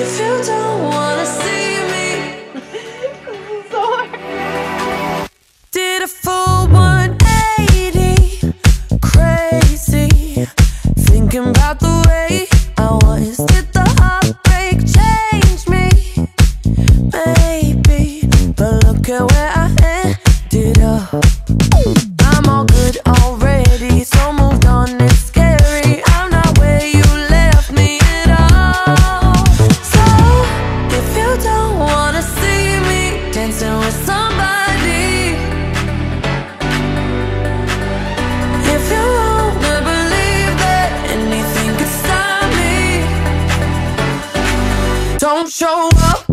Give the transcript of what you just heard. If you don't wanna see me. Sorry. Did a full 180, crazy, thinking about the way I was. Did the heartbreak change me? Maybe, but look at where I ended up. I'm all good already, so moved on. It's scary. I'm not where you left me at all. So if you don't wanna see me dancing with somebody, if you wanna believe that anything could stop me, don't show up.